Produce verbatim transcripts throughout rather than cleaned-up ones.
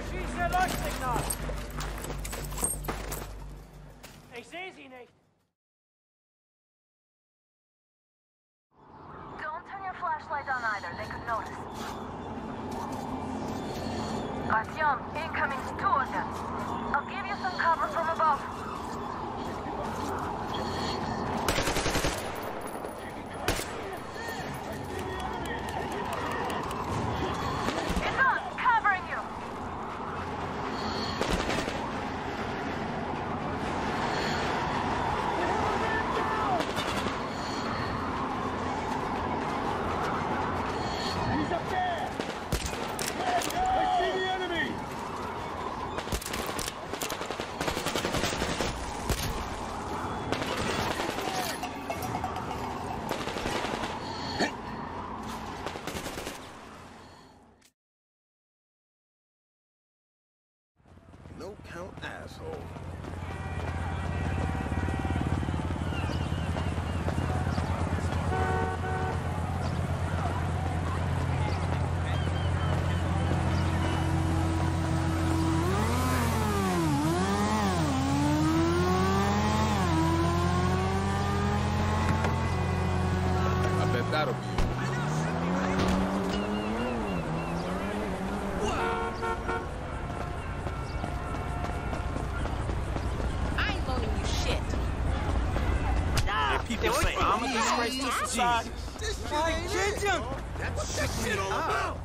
Verschieße Leuchtsignal. Ich sehe sie nicht. Don't turn your flashlight on either. They could notice. Artyom, incoming to two of them. I'll give you some cover from above. No count asshole. I bet that'll be it. Jesus. This shit I ain't it. Him. What's that shit all about?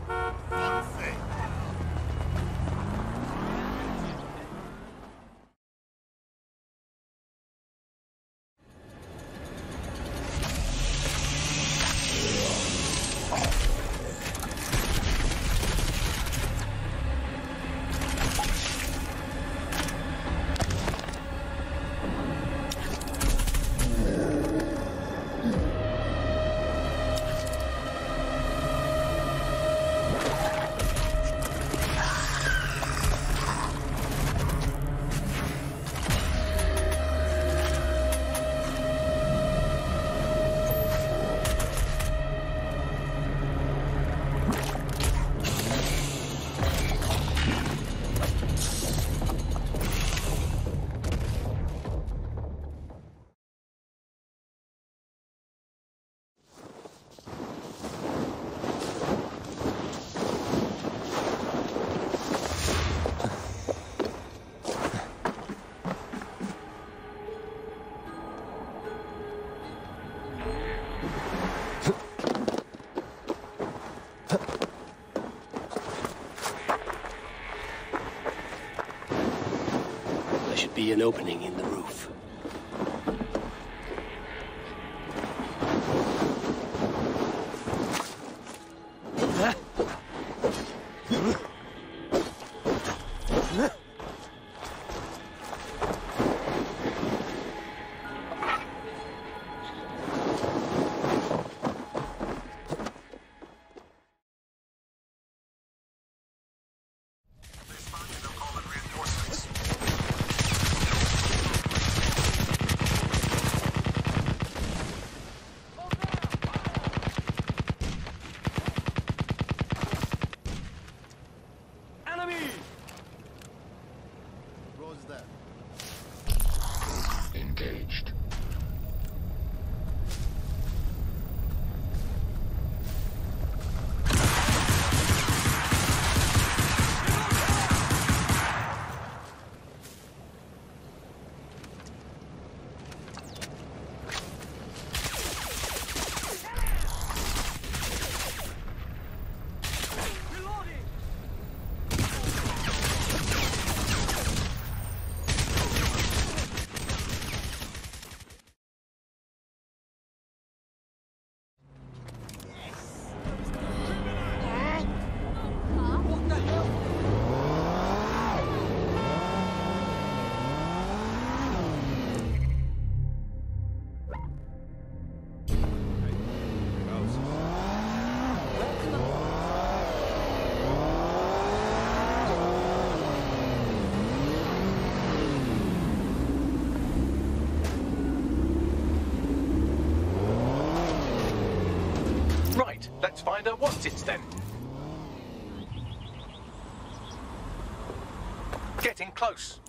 Be an opening in the roof. Engaged. Let's find out what it's then. Getting close.